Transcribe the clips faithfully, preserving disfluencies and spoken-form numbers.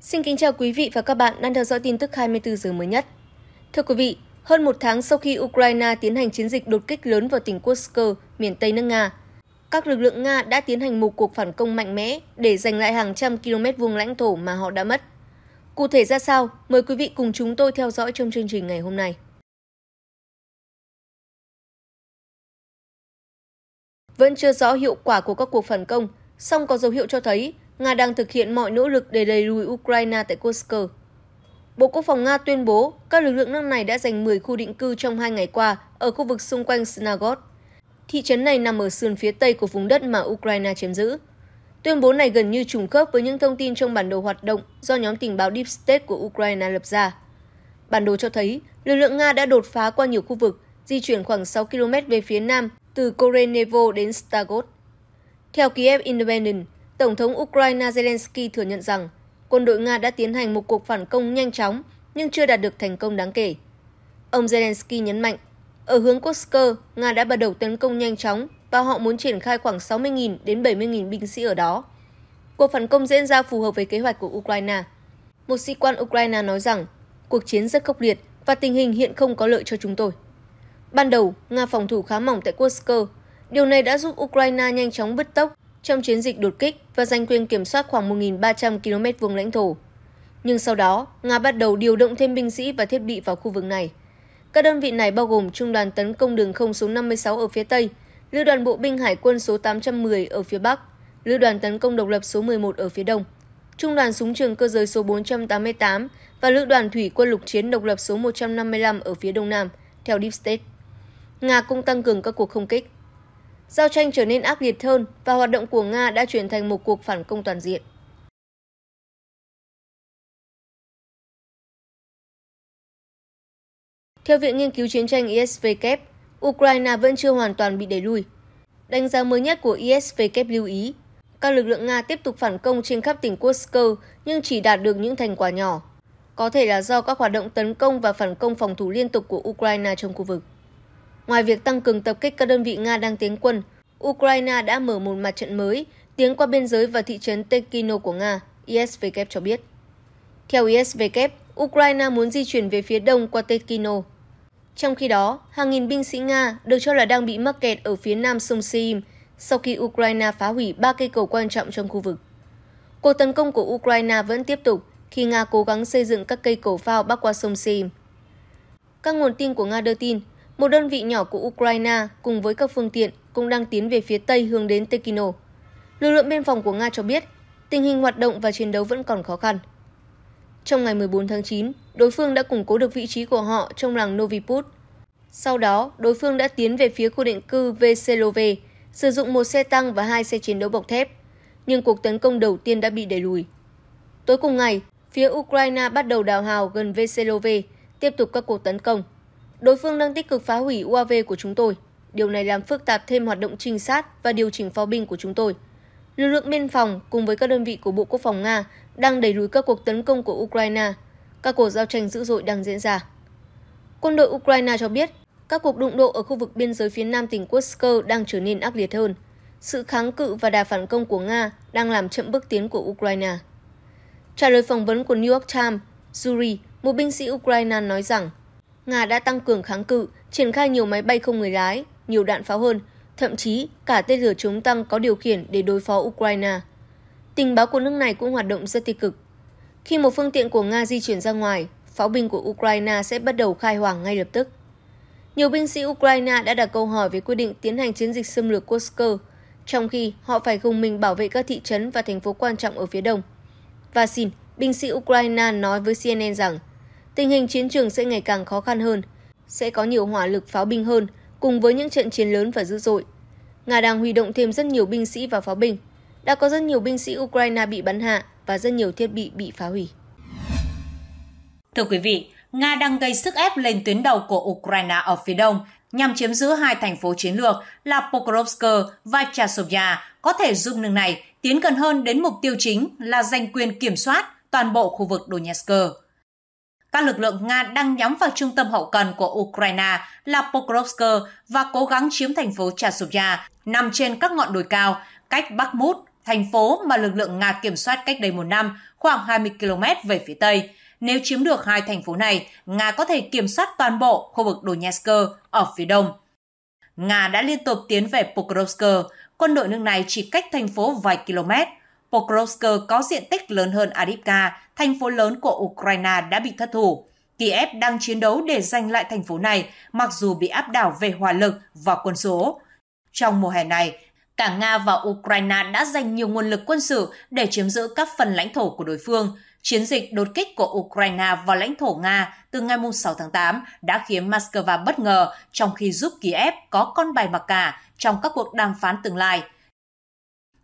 Xin kính chào quý vị và các bạn đang theo dõi tin tức hai mươi tư giờ mới nhất. Thưa quý vị, hơn một tháng sau khi Ukraine tiến hành chiến dịch đột kích lớn vào tỉnh Kursk, miền Tây nước Nga, các lực lượng Nga đã tiến hành một cuộc phản công mạnh mẽ để giành lại hàng trăm km vuông lãnh thổ mà họ đã mất. Cụ thể ra sao, mời quý vị cùng chúng tôi theo dõi trong chương trình ngày hôm nay. Vẫn chưa rõ hiệu quả của các cuộc phản công, song có dấu hiệu cho thấy Nga đang thực hiện mọi nỗ lực để đẩy lùi Ukraine tại Kursk. Bộ Quốc phòng Nga tuyên bố các lực lượng nước này đã giành mười khu định cư trong hai ngày qua ở khu vực xung quanh Snagot. Thị trấn này nằm ở sườn phía tây của vùng đất mà Ukraine chiếm giữ. Tuyên bố này gần như trùng khớp với những thông tin trong bản đồ hoạt động do nhóm tình báo Deep State của Ukraine lập ra. Bản đồ cho thấy lực lượng Nga đã đột phá qua nhiều khu vực, di chuyển khoảng sáu ki lô mét về phía nam từ Korenevo đến Stagot. Theo Kiev Independent, Tổng thống Ukraine Zelensky thừa nhận rằng quân đội Nga đã tiến hành một cuộc phản công nhanh chóng nhưng chưa đạt được thành công đáng kể. Ông Zelensky nhấn mạnh, ở hướng Kursk, Nga đã bắt đầu tấn công nhanh chóng và họ muốn triển khai khoảng sáu mươi nghìn đến bảy mươi nghìn binh sĩ ở đó. Cuộc phản công diễn ra phù hợp với kế hoạch của Ukraine. Một sĩ quan Ukraine nói rằng, cuộc chiến rất khốc liệt và tình hình hiện không có lợi cho chúng tôi. Ban đầu, Nga phòng thủ khá mỏng tại Kursk. Điều này đã giúp Ukraine nhanh chóng bứt tốc trong chiến dịch đột kích và giành quyền kiểm soát khoảng một nghìn ba trăm km vuông lãnh thổ. Nhưng sau đó, Nga bắt đầu điều động thêm binh sĩ và thiết bị vào khu vực này. Các đơn vị này bao gồm Trung đoàn tấn công đường không số năm mươi sáu ở phía Tây, Lữ đoàn bộ binh hải quân số tám trăm mười ở phía Bắc, Lữ đoàn tấn công độc lập số mười một ở phía Đông, Trung đoàn súng trường cơ giới số bốn trăm tám mươi tám và Lữ đoàn thủy quân lục chiến độc lập số một trăm năm mươi lăm ở phía Đông Nam, theo Deep State. Nga cũng tăng cường các cuộc không kích. Giao tranh trở nên ác liệt hơn và hoạt động của Nga đã chuyển thành một cuộc phản công toàn diện. Theo Viện Nghiên cứu Chiến tranh i ét vê kép, Ukraine vẫn chưa hoàn toàn bị đẩy lùi. Đánh giá mới nhất của i ét vê kép lưu ý, các lực lượng Nga tiếp tục phản công trên khắp tỉnh Kursk nhưng chỉ đạt được những thành quả nhỏ, có thể là do các hoạt động tấn công và phản công phòng thủ liên tục của Ukraine trong khu vực. Ngoài việc tăng cường tập kích các đơn vị Nga đang tiến quân, Ukraine đã mở một mặt trận mới tiến qua biên giới và thị trấn Tekino của Nga, i ét vê kép cho biết. Theo i ét vê kép, Ukraine muốn di chuyển về phía đông qua Tekino. Trong khi đó, hàng nghìn binh sĩ Nga được cho là đang bị mắc kẹt ở phía nam sông Seim sau khi Ukraine phá hủy ba cây cầu quan trọng trong khu vực. Cuộc tấn công của Ukraine vẫn tiếp tục khi Nga cố gắng xây dựng các cây cầu phao bắc qua sông Seim. Các nguồn tin của Nga đưa tin, một đơn vị nhỏ của Ukraine cùng với các phương tiện cũng đang tiến về phía Tây hướng đến Tekino. Lực lượng biên phòng của Nga cho biết tình hình hoạt động và chiến đấu vẫn còn khó khăn. Trong ngày mười bốn tháng chín, đối phương đã củng cố được vị trí của họ trong làng Noviput. Sau đó, đối phương đã tiến về phía khu định cư Veselove, sử dụng một xe tăng và hai xe chiến đấu bọc thép, nhưng cuộc tấn công đầu tiên đã bị đẩy lùi. Tối cùng ngày, phía Ukraine bắt đầu đào hào gần Veselove, tiếp tục các cuộc tấn công. Đối phương đang tích cực phá hủy u a vê của chúng tôi. Điều này làm phức tạp thêm hoạt động trinh sát và điều chỉnh pháo binh của chúng tôi. Lực lượng biên phòng cùng với các đơn vị của Bộ Quốc phòng Nga đang đẩy lùi các cuộc tấn công của Ukraine. Các cuộc giao tranh dữ dội đang diễn ra. Quân đội Ukraine cho biết các cuộc đụng độ ở khu vực biên giới phía nam tỉnh Kursk đang trở nên ác liệt hơn. Sự kháng cự và đà phản công của Nga đang làm chậm bước tiến của Ukraine. Trả lời phỏng vấn của New York Times, Yuri, một binh sĩ Ukraine nói rằng Nga đã tăng cường kháng cự, triển khai nhiều máy bay không người lái, nhiều đạn pháo hơn, thậm chí cả tên lửa chống tăng có điều khiển để đối phó Ukraine. Tình báo của nước này cũng hoạt động rất tích cực. Khi một phương tiện của Nga di chuyển ra ngoài, pháo binh của Ukraine sẽ bắt đầu khai hỏa ngay lập tức. Nhiều binh sĩ Ukraine đã đặt câu hỏi về quyết định tiến hành chiến dịch xâm lược Kursk, trong khi họ phải gồng mình bảo vệ các thị trấn và thành phố quan trọng ở phía đông. Vasin, binh sĩ Ukraine nói với xê en en rằng tình hình chiến trường sẽ ngày càng khó khăn hơn, sẽ có nhiều hỏa lực pháo binh hơn cùng với những trận chiến lớn và dữ dội. Nga đang huy động thêm rất nhiều binh sĩ và pháo binh. Đã có rất nhiều binh sĩ Ukraine bị bắn hạ và rất nhiều thiết bị bị phá hủy. Thưa quý vị, Nga đang gây sức ép lên tuyến đầu của Ukraine ở phía đông nhằm chiếm giữ hai thành phố chiến lược là Pokrovsk và Chasiv-Yar, có thể giúp nước này tiến gần hơn đến mục tiêu chính là giành quyền kiểm soát toàn bộ khu vực Donetsk. Các lực lượng Nga đang nhắm vào trung tâm hậu cần của Ukraine là Pokrovsk và cố gắng chiếm thành phố Chasiv-Yar nằm trên các ngọn đồi cao cách Bakhmut thành phố mà lực lượng Nga kiểm soát cách đây một năm, khoảng hai mươi ki lô mét về phía Tây. Nếu chiếm được hai thành phố này, Nga có thể kiểm soát toàn bộ khu vực Donetsk ở phía đông. Nga đã liên tục tiến về Pokrovsk, quân đội nước này chỉ cách thành phố vài km. Pokrovsk có diện tích lớn hơn Avdiivka, thành phố lớn của Ukraine đã bị thất thủ. Kiev đang chiến đấu để giành lại thành phố này, mặc dù bị áp đảo về hỏa lực và quân số. Trong mùa hè này, cả Nga và Ukraine đã dành nhiều nguồn lực quân sự để chiếm giữ các phần lãnh thổ của đối phương. Chiến dịch đột kích của Ukraine vào lãnh thổ Nga từ ngày sáu tháng tám đã khiến Moscow bất ngờ, trong khi giúp Kiev có con bài mặc cả trong các cuộc đàm phán tương lai.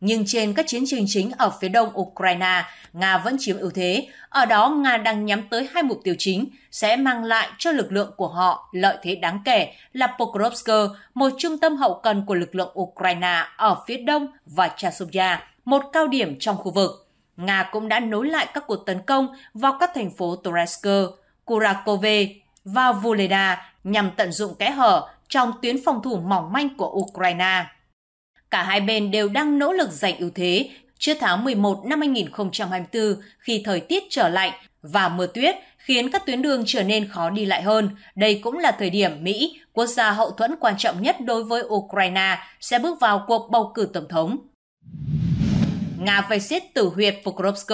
Nhưng trên các chiến trường chính ở phía đông Ukraine, Nga vẫn chiếm ưu thế. Ở đó, Nga đang nhắm tới hai mục tiêu chính sẽ mang lại cho lực lượng của họ lợi thế đáng kể là Pokrovsk, một trung tâm hậu cần của lực lượng Ukraine ở phía đông, và Chasiv-Yar, một cao điểm trong khu vực. Nga cũng đã nối lại các cuộc tấn công vào các thành phố Toretsk, Kurakove và Vuleda nhằm tận dụng kẽ hở trong tuyến phòng thủ mỏng manh của Ukraine. Cả hai bên đều đang nỗ lực giành ưu thế trước tháng mười một năm hai nghìn không trăm hai mươi tư, khi thời tiết trở lạnh và mưa tuyết khiến các tuyến đường trở nên khó đi lại hơn. Đây cũng là thời điểm Mỹ, quốc gia hậu thuẫn quan trọng nhất đối với Ukraine, sẽ bước vào cuộc bầu cử tổng thống. Nga vây giết tử huyệt Pokrovsk.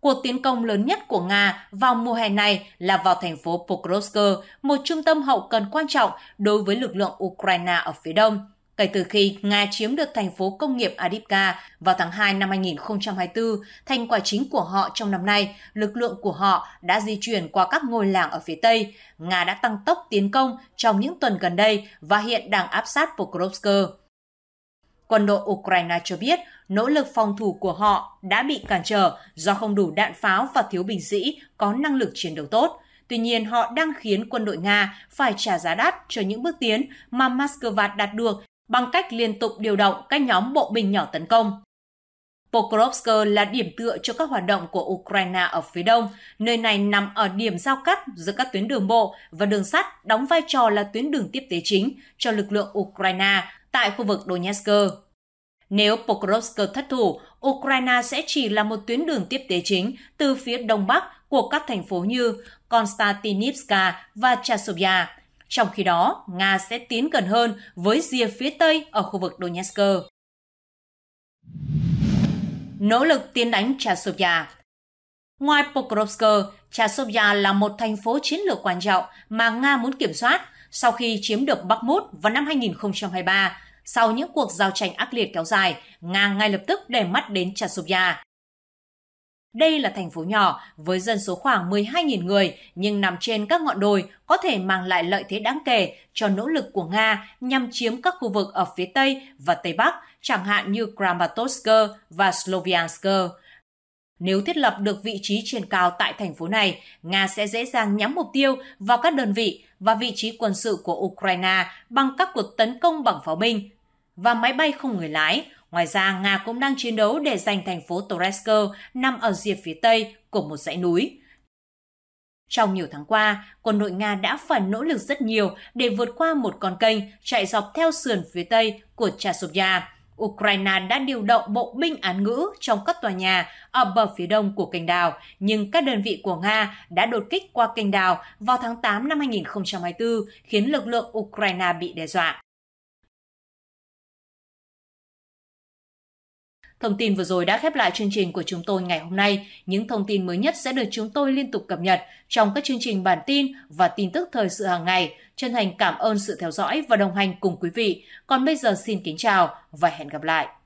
Cuộc tiến công lớn nhất của Nga vào mùa hè này là vào thành phố Pokrovsk, một trung tâm hậu cần quan trọng đối với lực lượng Ukraine ở phía đông. Kể từ khi Nga chiếm được thành phố công nghiệp Avdiivka vào tháng hai năm hai nghìn không trăm hai mươi tư, thành quả chính của họ trong năm nay, lực lượng của họ đã di chuyển qua các ngôi làng ở phía Tây. Nga đã tăng tốc tiến công trong những tuần gần đây và hiện đang áp sát Pokrovsk. Quân đội Ukraine cho biết nỗ lực phòng thủ của họ đã bị cản trở do không đủ đạn pháo và thiếu binh sĩ có năng lực chiến đấu tốt. Tuy nhiên, họ đang khiến quân đội Nga phải trả giá đắt cho những bước tiến mà Moscow đạt được bằng cách liên tục điều động các nhóm bộ binh nhỏ tấn công. Pokrovsk là điểm tựa cho các hoạt động của Ukraine ở phía đông. Nơi này nằm ở điểm giao cắt giữa các tuyến đường bộ và đường sắt, đóng vai trò là tuyến đường tiếp tế chính cho lực lượng Ukraine tại khu vực Donetsk. Nếu Pokrovsk thất thủ, Ukraine sẽ chỉ là một tuyến đường tiếp tế chính từ phía đông bắc của các thành phố như Konstantinivka và Chasiv-Yar. Trong khi đó, Nga sẽ tiến gần hơn với rìa phía tây ở khu vực Donetsk. Nỗ lực tiến đánh Chasiv-Yar. Ngoài Pokrovsk, Chasiv-Yar là một thành phố chiến lược quan trọng mà Nga muốn kiểm soát sau khi chiếm được Bakhmut vào năm hai nghìn không trăm hai mươi ba. Sau những cuộc giao tranh ác liệt kéo dài, Nga ngay lập tức để mắt đến Chasiv-Yar. Đây là thành phố nhỏ với dân số khoảng mười hai nghìn người nhưng nằm trên các ngọn đồi, có thể mang lại lợi thế đáng kể cho nỗ lực của Nga nhằm chiếm các khu vực ở phía Tây và Tây Bắc, chẳng hạn như Kramatorsk và Sloviansk. Nếu thiết lập được vị trí trên cao tại thành phố này, Nga sẽ dễ dàng nhắm mục tiêu vào các đơn vị và vị trí quân sự của Ukraine bằng các cuộc tấn công bằng pháo binh và máy bay không người lái. Ngoài ra, Nga cũng đang chiến đấu để giành thành phố Toretsk nằm ở rìa phía tây của một dãy núi. Trong nhiều tháng qua, quân đội Nga đã phải nỗ lực rất nhiều để vượt qua một con kênh chạy dọc theo sườn phía tây của Chasiv-Yar. Ukraine đã điều động bộ binh án ngữ trong các tòa nhà ở bờ phía đông của kênh đào, nhưng các đơn vị của Nga đã đột kích qua kênh đào vào tháng tám năm hai nghìn không trăm hai mươi tư, khiến lực lượng Ukraine bị đe dọa. Thông tin vừa rồi đã khép lại chương trình của chúng tôi ngày hôm nay. Những thông tin mới nhất sẽ được chúng tôi liên tục cập nhật trong các chương trình bản tin và tin tức thời sự hàng ngày. Chân thành cảm ơn sự theo dõi và đồng hành cùng quý vị. Còn bây giờ xin kính chào và hẹn gặp lại!